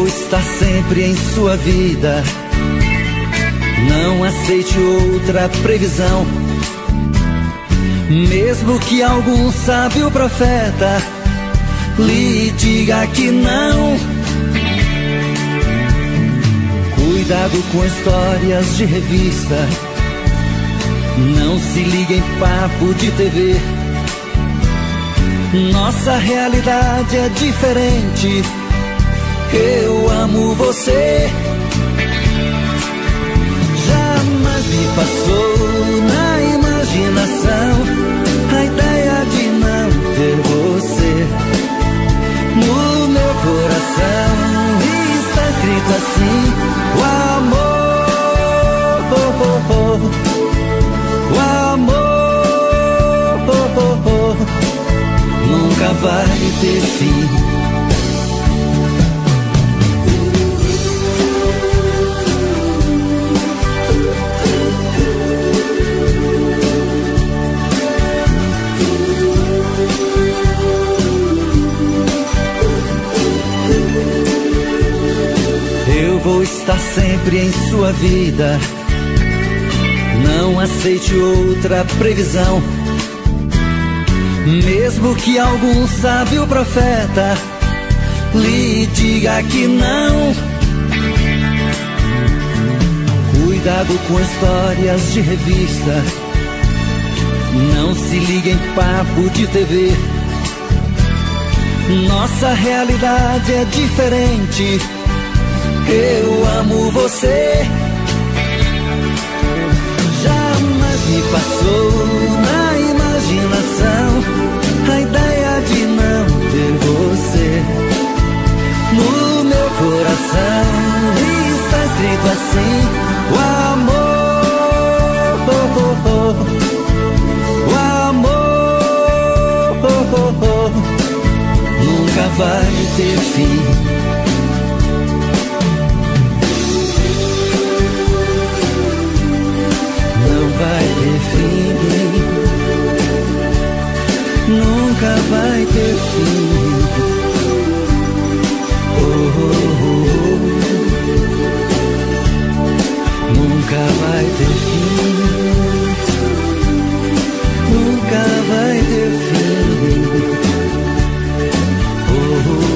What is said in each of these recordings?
vou estar sempre em sua vida. Não aceite outra previsão. Mesmo que algum sábio profeta lhe diga que não. Cuidado com histórias de revista. Não se ligue em papo de TV. Nossa realidade é diferente. Eu amo você. Jamais me passou na imaginação a ideia de não ter você. No meu coração está escrito assim: o amor, o amor nunca vai ter fim. Vou estar sempre em sua vida. Não aceite outra previsão. Mesmo que algum sábio profeta lhe diga que não. Cuidado com histórias de revista. Não se ligue em papo de TV. Nossa realidade é diferente. Eu amo você. Jamais me passou na imaginação a ideia de não ter você. No meu coração está escrito assim: o amor, o amor nunca vai ter fim. Vai ter fim, nunca vai ter fim. Oh, oh, oh. Nunca vai ter fim, nunca vai ter fim. Oh, oh, oh.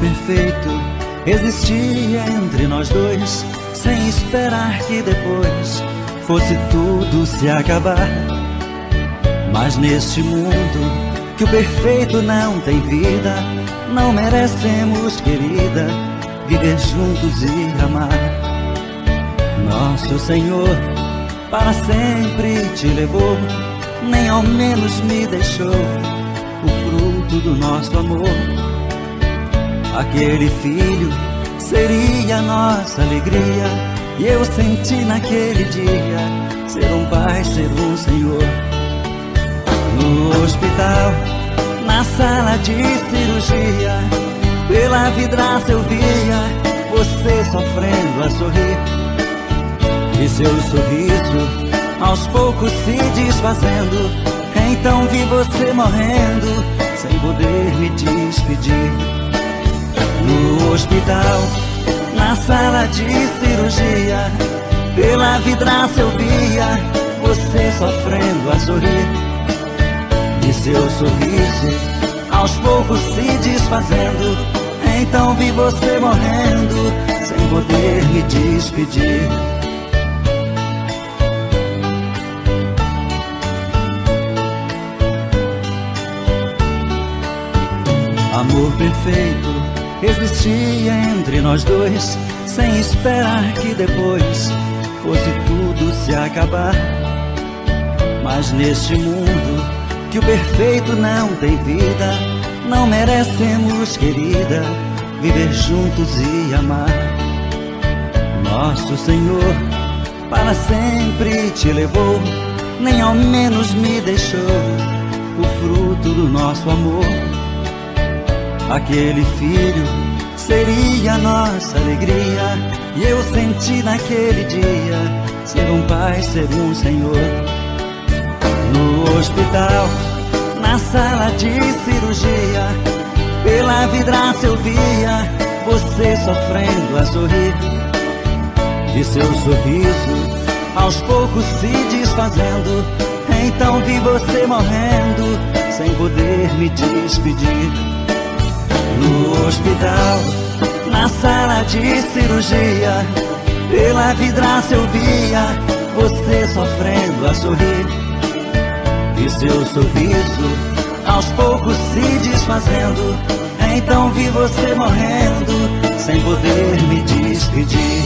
Perfeito existia entre nós dois, sem esperar que depois fosse tudo se acabar. Mas neste mundo que o perfeito não tem vida, não merecemos, querida, viver juntos e amar. Nosso Senhor para sempre te levou, nem ao menos me deixou o fruto do nosso amor. Aquele filho seria nossa alegria, e eu senti naquele dia ser um pai, ser um senhor. No hospital, na sala de cirurgia, pela vidraça eu via você sofrendo a sorrir, e seu sorriso aos poucos se desfazendo. Então vi você morrendo sem poder me despedir. No hospital, na sala de cirurgia, pela vidraça eu via você sofrendo a sorrir, e seu sorriso aos poucos se desfazendo. Então vi você morrendo sem poder me despedir. Amor perfeito existia entre nós dois, sem esperar que depois fosse tudo se acabar. Mas neste mundo que o perfeito não tem vida, não merecemos, querida, viver juntos e amar. Nosso Senhor para sempre te levou, nem ao menos me deixou o fruto do nosso amor. Aquele filho seria nossa alegria. E eu senti naquele dia ser um pai, ser um senhor. No hospital, na sala de cirurgia, pela vidraça eu via você sofrendo a sorrir. De seu sorriso aos poucos se desfazendo, então vi você morrendo sem poder me despedir. No hospital, na sala de cirurgia, pela vidraça eu via você sofrendo a sorrir. E seu sorriso aos poucos se desfazendo, então vi você morrendo sem poder me despedir.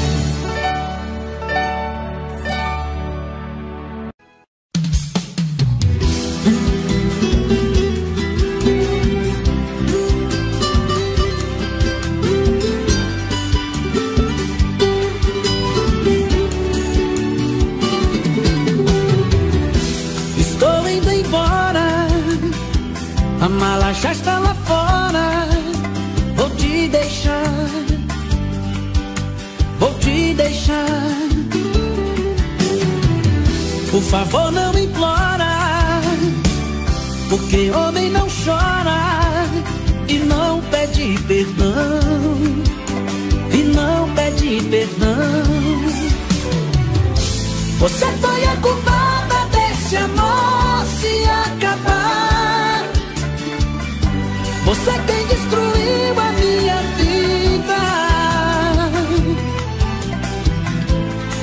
Por favor, não implora, porque homem não chora e não pede perdão, e não pede perdão. Você foi a culpada desse amor se acabar. Você quem destruiu a minha vida.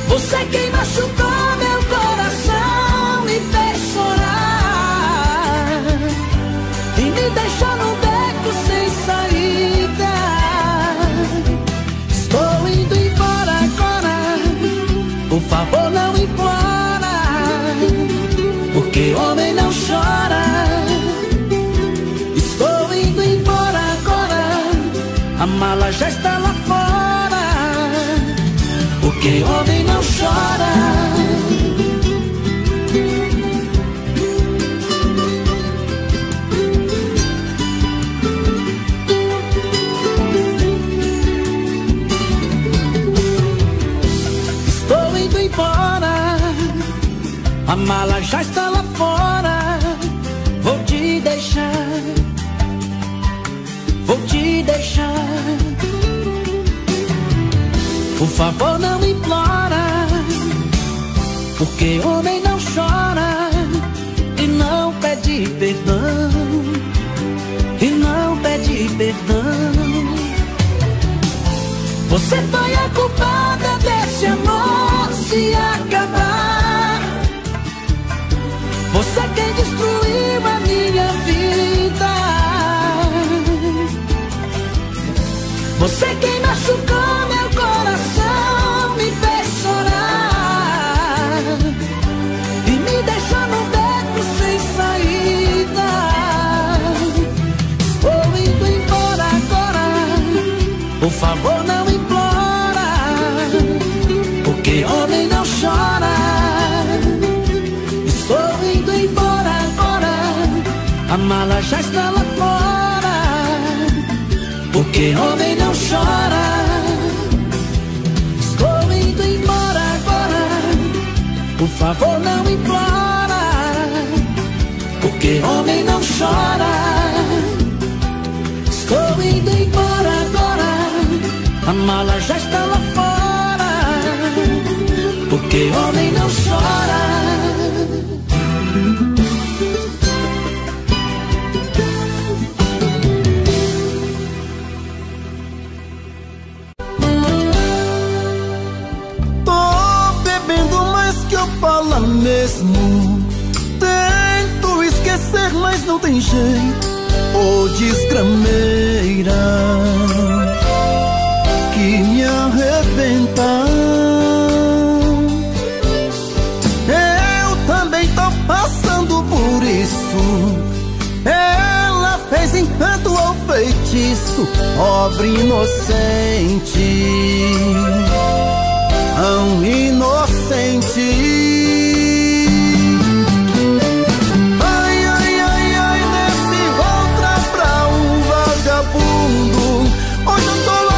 Você quem machucou meu coração, me fez chorar e me deixou num beco sem saída. Estou indo embora agora, por favor não implora, porque homem não chora. Estou indo embora agora, a mala já está lá fora, porque homem não chora. A mala já está lá fora, vou te deixar, vou te deixar. Por favor não implora, porque homem não chora e não pede perdão, e não pede perdão. Você foi a culpada desse amor se acabar. Você quem destruiu a minha vida. Você quem machucou meu coração, me fez chorar e me deixou num beco sem saída. Estou indo embora agora, por favor não implora, porque homem não chora. A mala já está lá fora, porque homem não chora. Estou indo embora agora, por favor não implora, porque homem não chora. Estou indo embora agora, a mala já está lá fora, porque homem não chora. Fala mesmo, tento esquecer, mas não tem jeito. Ô desgrameira que me arrebenta, eu também tô passando por isso. Ela fez encanto ou feitiço, pobre inocente, tão inocente. Ai, ai, ai, ai, nesse volta pra um vagabundo. Hoje eu tô lá.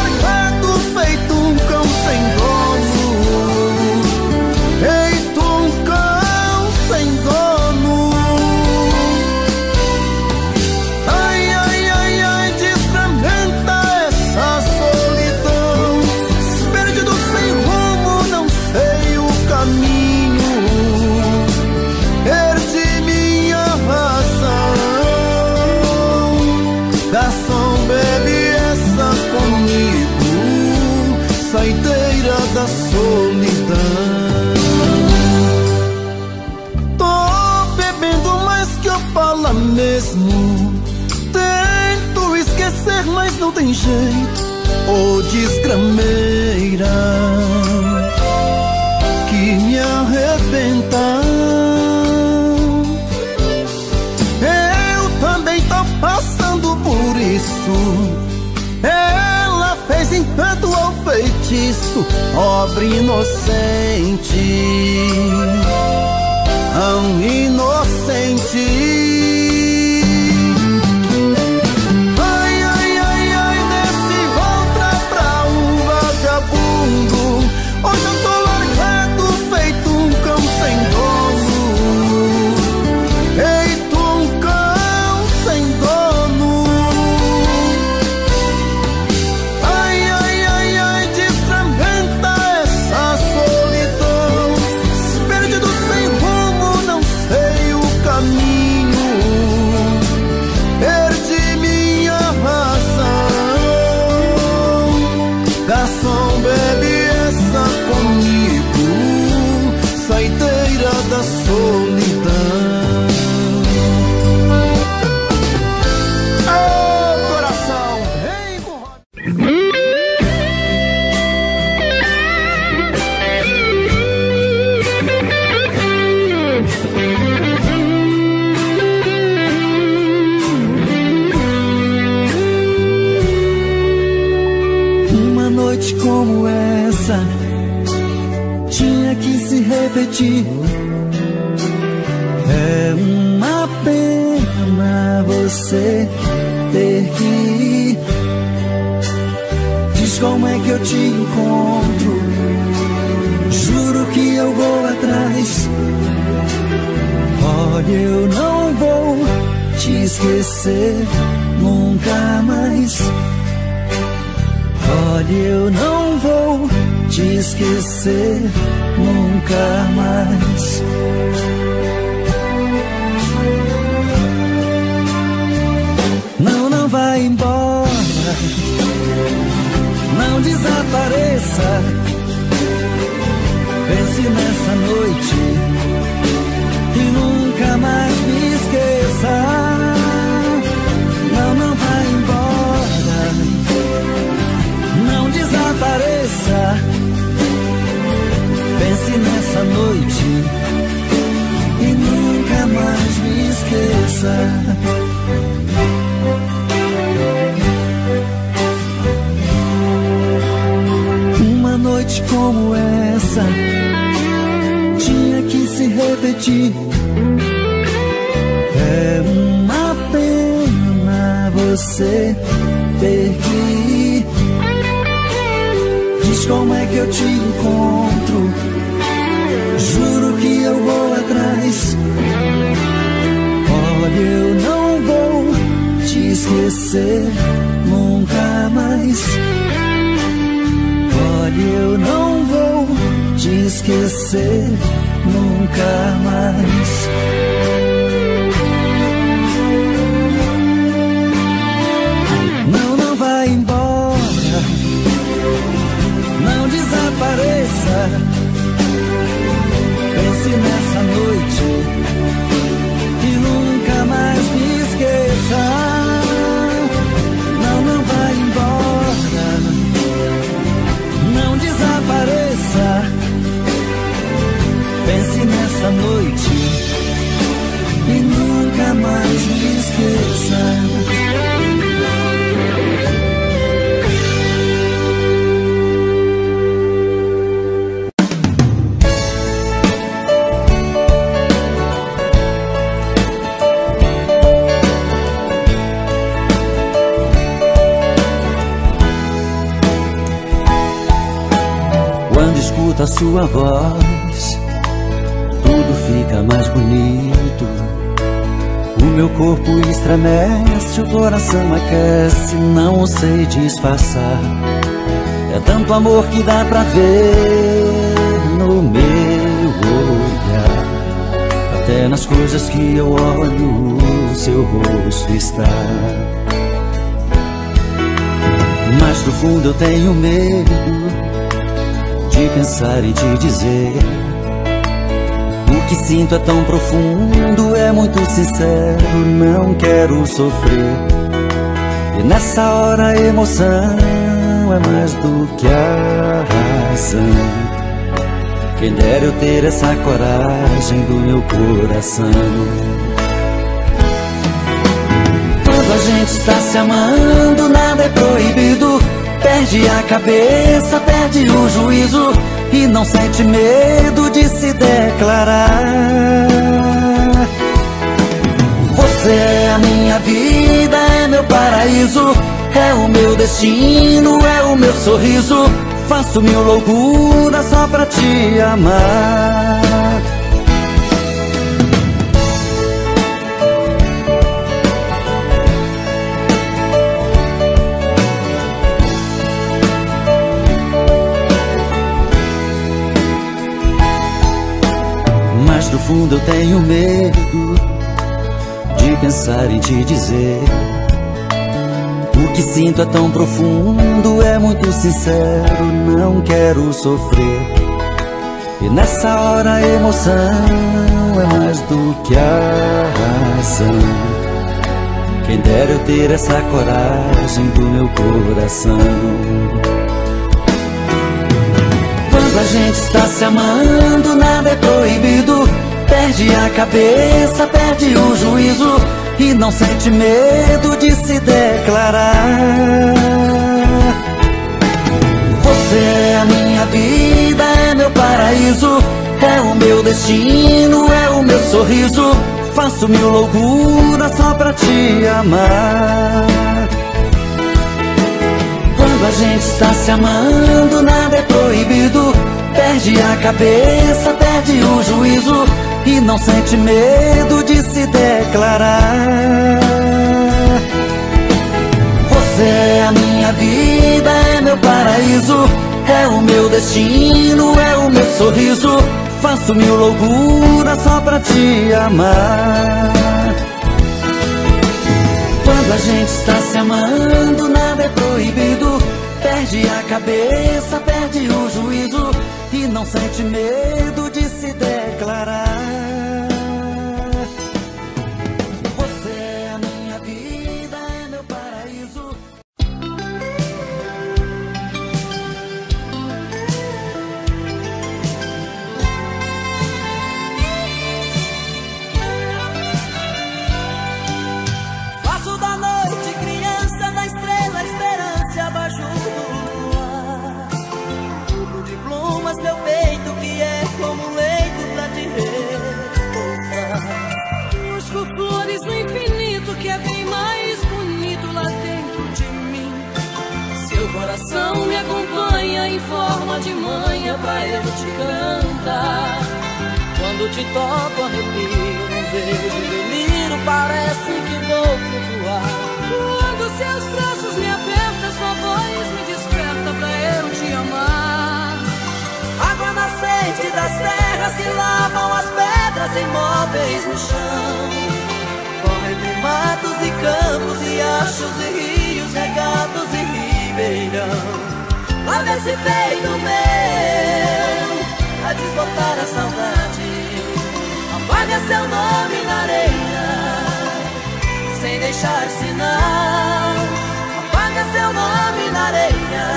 mesmo. Tento esquecer, mas não tem jeito. Oh, desgrameira, que me arrebenta. Eu também tô passando por isso. Ela fez encanto ao feitiço, pobre inocente, tão inocente. É uma pena você ter que ir. Diz como é que eu te encontro. Juro que eu vou atrás. Olha, eu não vou te esquecer nunca mais. Olha, eu não vou te esquecer nunca mais. Não, não vai embora. Não desapareça. Pense nessa noite e nunca mais me esqueça. Não, não vai embora. Não desapareça. Pense nessa noite e nunca mais me esqueça. Uma noite como essa tinha que se repetir. É uma pena você ter que ir. Diz como é que eu te encontro. Juro que eu vou atrás. Olha, eu não vou te esquecer nunca mais. Olha, eu não vou te esquecer nunca mais. Não, não vai embora. Não desapareça. Pense nessa noite e nunca mais me esqueça. Não, não vai embora. Não desapareça. Pense nessa noite e nunca mais me esqueça. A sua voz, tudo fica mais bonito. O meu corpo estremece, o coração aquece, não sei disfarçar. É tanto amor que dá pra ver no meu olhar. Até nas coisas que eu olho, o seu rosto está. Mas no fundo eu tenho medo de pensar e de dizer. O que sinto é tão profundo, é muito muito sincero, não quero sofrer. E nessa hora a emoção é mais do que a razão. Quem dera eu ter essa coragem do meu coração. Quando a gente está se amando, nada é proibido. Perde a cabeça, perde o juízo e não sente medo de se declarar. Você é a minha vida, é meu paraíso, é o meu destino, é o meu sorriso. Faço mil loucuras só pra te amar. Mas no fundo eu tenho medo de pensar em te dizer. O que sinto é tão profundo, é muito sincero, não quero sofrer. E nessa hora a emoção é mais do que a razão. Quem dera eu ter essa coragem do meu coração. Quando a gente está se amando, nada é proibido. Perde a cabeça, perde o juízo e não sente medo de se declarar. Você é a minha vida, é meu paraíso, é o meu destino, é o meu sorriso. Faço mil loucuras só pra te amar. Quando a gente está se amando, nada é proibido. Perde a cabeça, perde o juízo e não sente medo de se declarar. Você é a minha vida, é meu paraíso, é o meu destino, é o meu sorriso. Faço mil loucuras só pra te amar. Quando a gente está se amando, nada é proibido. Perde a cabeça, perde o juízo e não sente medo de se declarar. Me acompanha em forma de manha pra eu te cantar. Quando te toco arrepio, um beijo delírio, parece que vou flutuar. Quando seus braços me apertam, sua voz me desperta pra eu te amar. Água nascente das terras que lavam as pedras imóveis no chão. Corre por matos e campos, riachos e rios, regatos e rios. Lá nesse peito meu, a desbotar a saudade, apaga seu nome na areia, sem deixar sinal. Apaga seu nome na areia,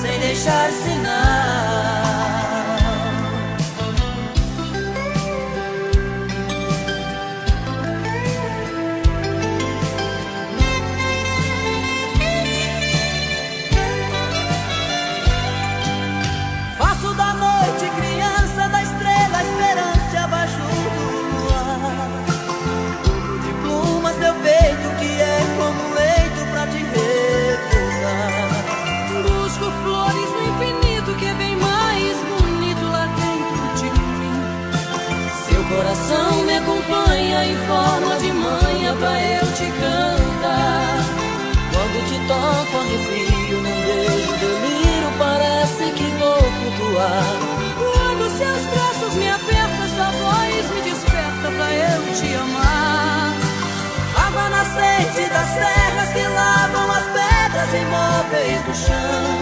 sem deixar sinal. Me acompanha em forma de manha pra eu te cantar. Quando te toco arrepio, num beijo delírio, parece que vou flutuar. Quando seus braços me apertam, sua voz me desperta pra eu te amar. Água nascente das terras que lavam as pedras imóveis do chão.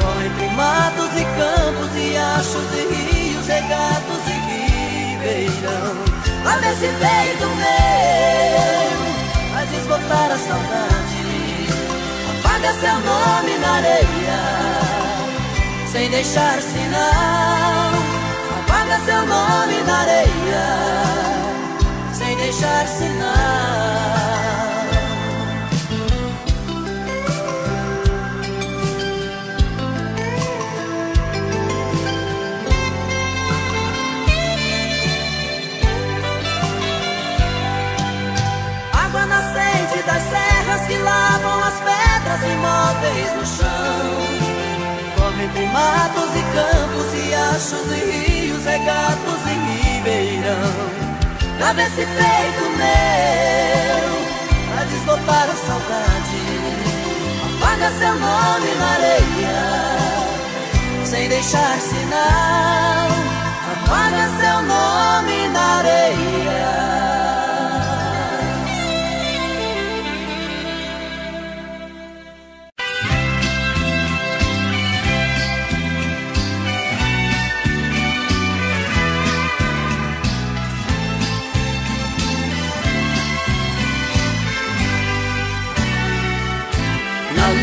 Correm por matos e campos, riachos e rios, regatos e rios. Lá sabe esse peito meu, faz desbotar a saudade, apaga seu nome na areia, sem deixar sinal. Apaga seu nome na areia, sem deixar sinal. Das serras que lavam as pedras imóveis no chão, corre entre matos e campos, riachos e rios, regatos e ribeirão. Lava esse peito meu, pra desbotar a saudade, apaga seu nome na areia, sem deixar sinal. Apaga seu nome na areia.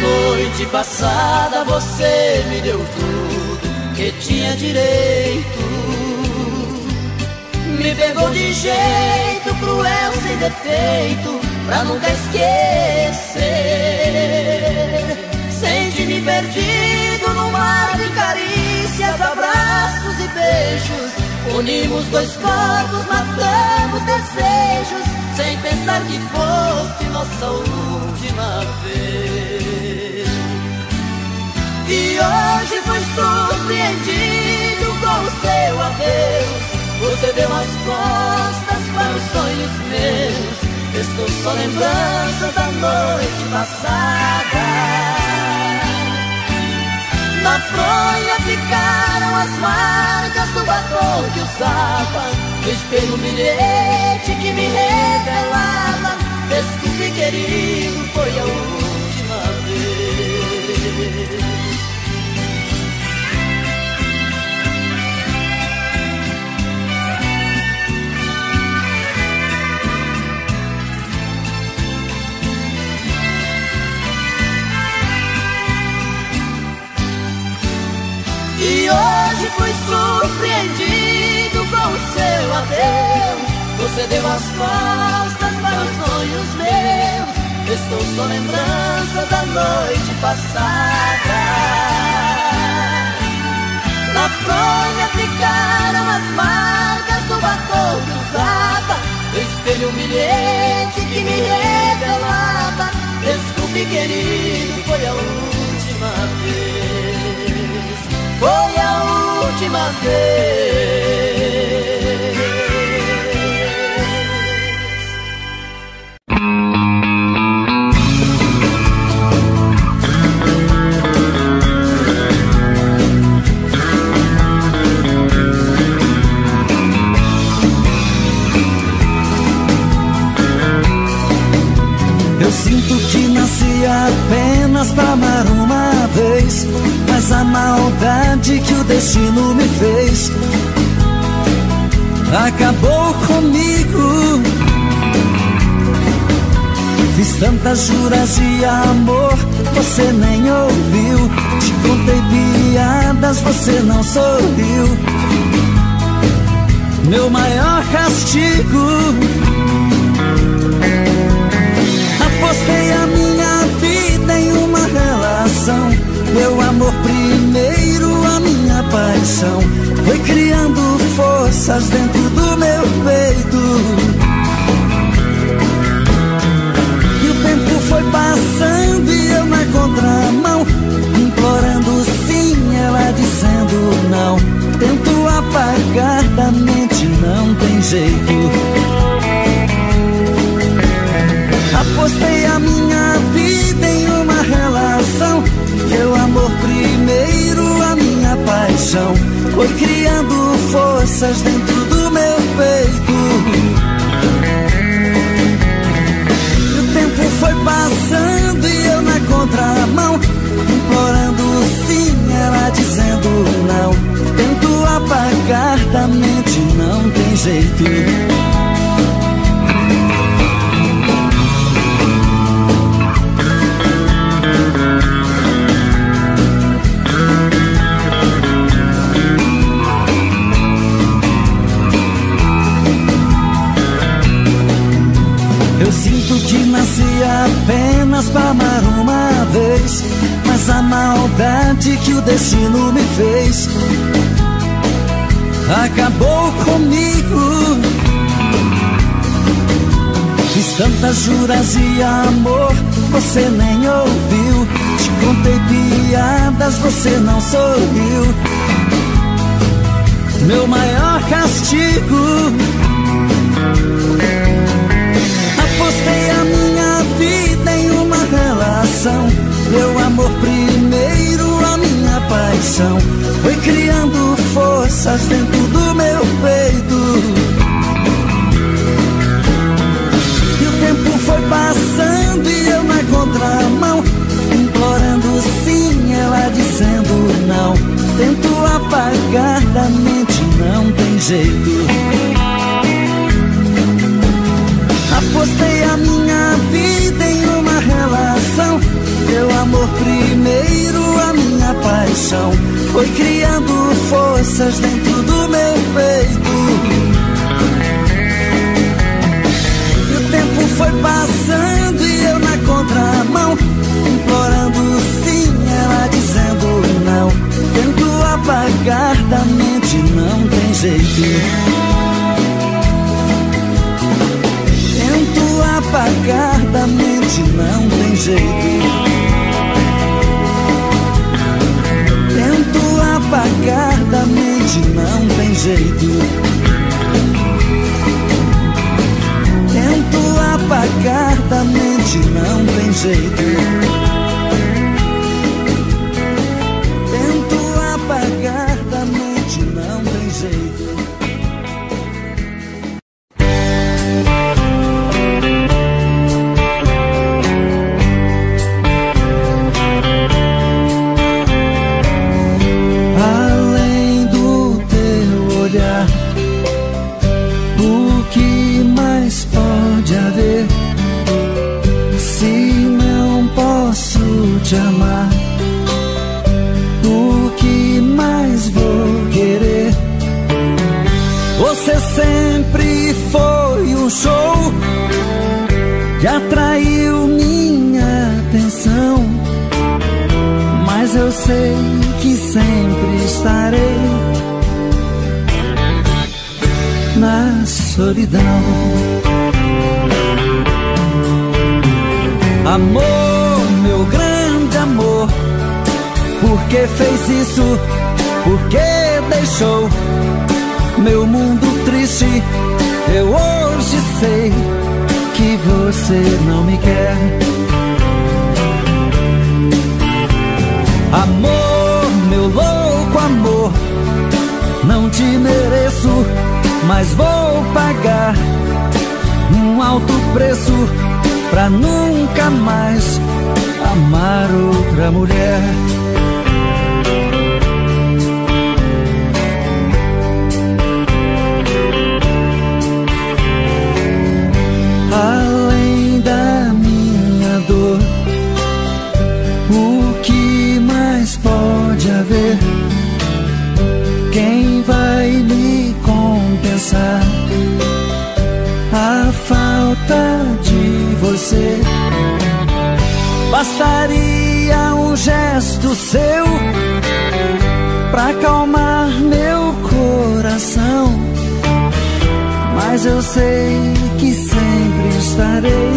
Noite passada você me deu tudo que tinha direito, me pegou de jeito cruel, sem defeito, pra nunca esquecer. Senti-me perdido num mar de carícias, abraços e beijos. Unimos dois corpos, matamos desejos, sem pensar que fosse nossa última vez. E hoje fui surpreendido com o seu adeus. Você deu as costas para os sonhos meus. Estou só lembranças da noite passada. Na fronha ficaram as marcas do batom que usava, no espelho bilhete que me revelava. Desculpe, querido, foi a última vez. E hoje fui surpreendido com o seu adeus. Você deu as costas para os sonhos meus. Estou só lembrança da noite passada. Na fronha ficaram as marcas do batom que usava, do espelho humilhante que me revelava. Desculpe, querido, foi a última vez. Foi a última vez. Eu sinto que nasci apenas pra amar uma vez, mas a maldade que o destino me fez acabou comigo. Fiz tantas juras de amor, você nem ouviu. Te contei piadas, você não sorriu. Meu maior castigo. Apostei a minha vida em uma relação, meu amor primeiro, a minha paixão foi criando forças dentro do meu peito. E o tempo foi passando e eu na contramão, implorando sim, ela dizendo não. Tento apagar da mente, não tem jeito. Apostei a minha vida em uma relação, meu amor primeiro, a minha paixão foi criando forças dentro do meu peito. E o tempo foi passando e eu na contramão, implorando sim, ela dizendo não. Tento apagar da mente, não tem jeito. Eu sinto que nasci apenas pra amar uma vez, mas a maldade que o destino me fez acabou comigo. Fiz tantas juras de amor, você nem ouviu. Te contei piadas, você não sorriu. Meu maior castigo. Apostei a minha vida em uma relação. Meu amor primeiro, a minha paixão foi criando forças dentro do meu peito. Foi passando e eu na contramão, implorando sim, ela dizendo não. Tento apagar da mente, não tem jeito. Apostei a minha vida em uma relação. Meu amor primeiro, a minha paixão foi criando forças dentro do meu peito. O tempo foi passando e eu na contramão, implorando sim, ela dizendo não. Tento apagar da mente, não tem jeito. Tento apagar da mente, não tem jeito. Tento apagar da mente, não tem jeito. Tento apagar da mente, não tem jeito. Tento apagar da mente, não tem jeito. Além do teu olhar, o que mais pode haver? Se não posso te amar, o que mais vou querer? Você sempre foi um show que atraiu minha atenção, mas eu sei que sempre estarei na solidão. Amor, meu grande amor, por que fez isso? Por que deixou meu mundo triste? Eu hoje sei que você não me quer. Amor, meu louco amor, não te mereço, mas vou pagar um alto preço pra nunca mais amar outra mulher. Além da minha dor, o que mais pode haver? Quem vai me compensar a falta de você? Bastaria um gesto seu pra acalmar meu coração, mas eu sei que sempre estarei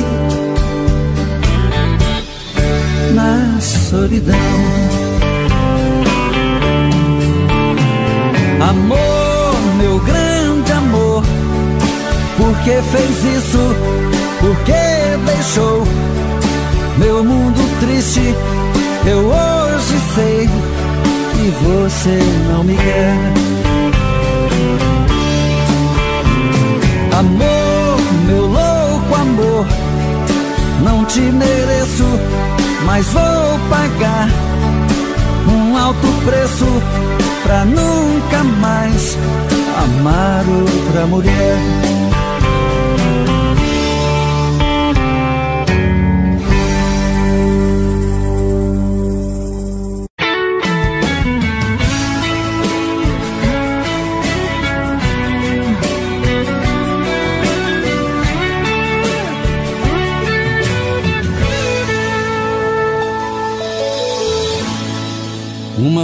na solidão. Amor, meu grande amor, por que fez isso? Por que deixou meu mundo triste? Eu hoje sei que você não me quer. Amor, meu louco amor, não te mereço, mas vou pagar um alto preço pra nunca mais amar outra mulher.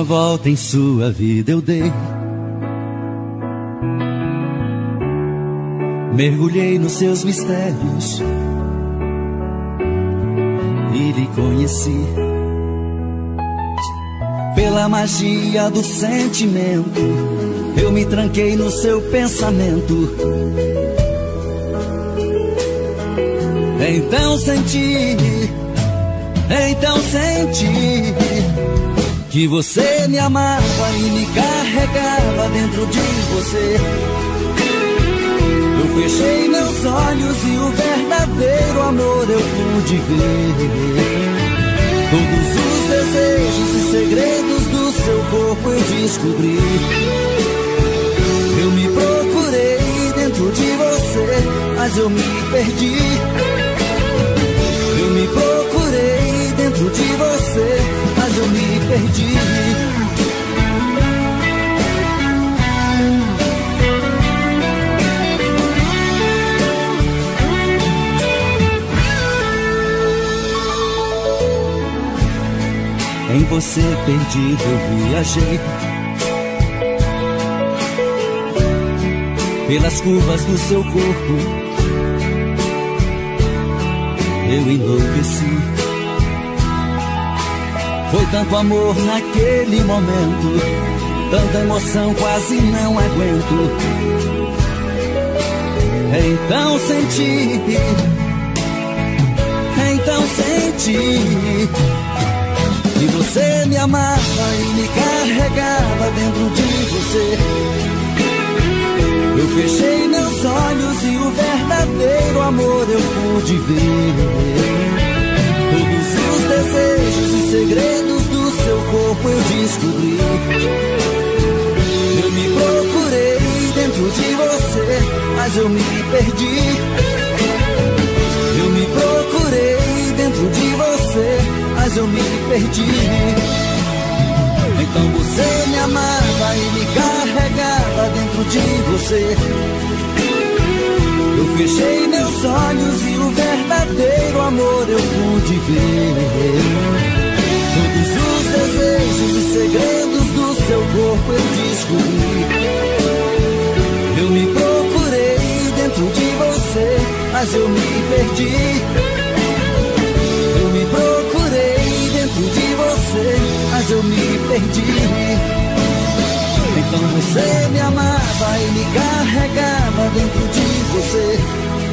volta em sua vida eu dei. Mergulhei nos seus mistérios e lhe conheci. Pela magia do sentimento, eu me tranquei no seu pensamento. Então senti que você me amava e me carregava dentro de você. Eu fechei meus olhos e o verdadeiro amor eu pude ver. Todos os desejos e segredos do seu corpo eu descobri. Eu me procurei dentro de você, mas eu me perdi. Eu me procurei dentro de você, mas eu me perdi. Em você perdido eu viajei, pelas curvas do seu corpo eu enlouqueci. Foi tanto amor naquele momento, tanta emoção quase não aguento. Então senti que você me amava e me carregava dentro de você. Eu fechei meus olhos e o verdadeiro amor eu pude ver. Todos os desejos e segredos do seu corpo eu descobri. Eu me procurei dentro de você, mas eu me perdi. Eu me procurei dentro de você, mas eu me perdi. Então você me amava e me carregava dentro de você. Eu fechei meus olhos e o verdadeiro amor eu pude ver. Todos os desejos e segredos do seu corpo eu descobri. Eu me procurei dentro de você, mas eu me perdi. Mas eu me perdi. Então você me amava e me carregava dentro de você.